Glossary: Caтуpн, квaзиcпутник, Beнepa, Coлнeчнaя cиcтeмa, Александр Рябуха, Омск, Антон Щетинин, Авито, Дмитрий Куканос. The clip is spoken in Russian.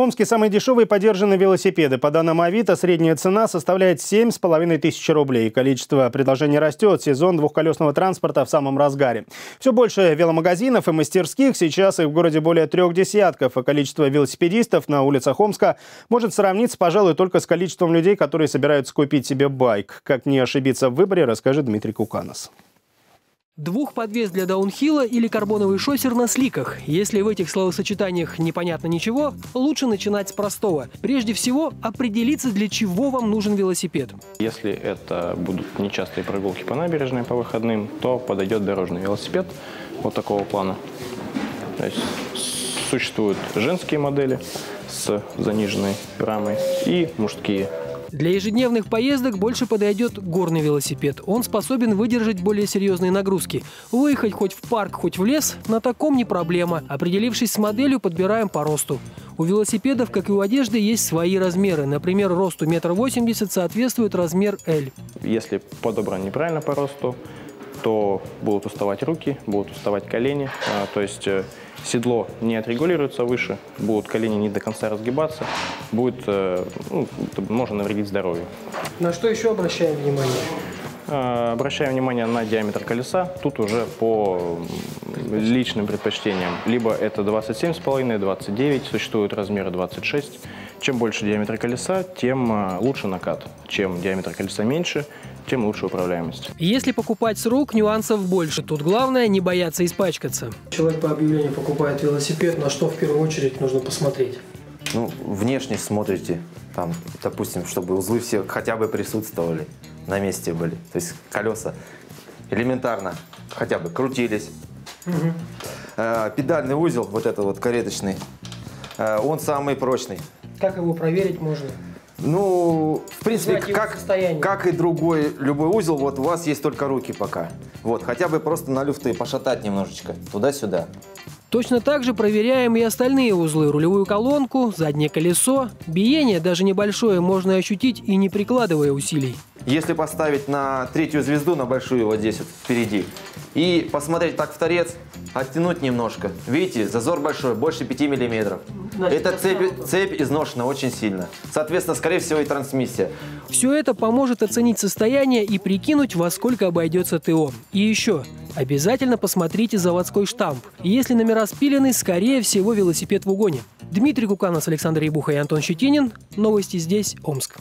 В Омске самые дешевые подержанные велосипеды. По данным Авито, средняя цена составляет 7500 рублей. Количество предложений растет. Сезон двухколесного транспорта в самом разгаре. Все больше веломагазинов и мастерских. Сейчас их в городе более 30. А количество велосипедистов на улицах Омска может сравниться, пожалуй, только с количеством людей, которые собираются купить себе байк. Как не ошибиться в выборе, расскажет Дмитрий Куканос. Двухподвес для даунхилла или карбоновый шоссер на сликах. Если в этих словосочетаниях непонятно ничего, лучше начинать с простого. Прежде всего, определиться, для чего вам нужен велосипед. Если это будут нечастые прогулки по набережной по выходным, то подойдет дорожный велосипед вот такого плана. То есть существуют женские модели с заниженной рамой и мужские. Для ежедневных поездок больше подойдет горный велосипед. Он способен выдержать более серьезные нагрузки. Выехать хоть в парк, хоть в лес – на таком не проблема. Определившись с моделью, подбираем по росту. У велосипедов, как и у одежды, есть свои размеры. Например, росту 1,80 м соответствует размер L. Если подобран неправильно по росту, то будут уставать руки, будут уставать колени. То есть седло не отрегулируется выше, будут колени не до конца разгибаться, будет, можно навредить здоровью. На что еще обращаем внимание? Обращаем внимание на диаметр колеса, тут уже по личным предпочтениям. Либо это 27,5, 29, существуют размеры 26. Чем больше диаметр колеса, тем лучше накат. Чем диаметр колеса меньше, тем лучше управляемость. Если покупать с рук, нюансов больше. Тут главное не бояться испачкаться. Человек по объявлению покупает велосипед, на что в первую очередь нужно посмотреть? Внешне смотрите, там, допустим, чтобы узлы все хотя бы присутствовали, на месте были. То есть колеса элементарно хотя бы крутились. Педальный узел, вот этот вот кареточный, он самый прочный. Как его проверить можно? В принципе, как и другой, любой узел, вот у вас есть только руки пока. Вот, хотя бы просто на люфты пошатать немножечко, туда-сюда. Точно так же проверяем и остальные узлы, рулевую колонку, заднее колесо. Биение, даже небольшое, можно ощутить и не прикладывая усилий. Если поставить на 3-ю звезду, на большую вот здесь вот впереди, и посмотреть так в торец, оттянуть немножко. Видите, зазор большой, больше 5 миллиметров. Эта цепь изношена очень сильно. Соответственно, скорее всего, и трансмиссия. Все это поможет оценить состояние и прикинуть, во сколько обойдется ТО. И еще, обязательно посмотрите заводской штамп. Если номера спилены, скорее всего, велосипед в угоне. Дмитрий Куканос, Александр Рябуха и Антон Щетинин. Новости здесь, Омск.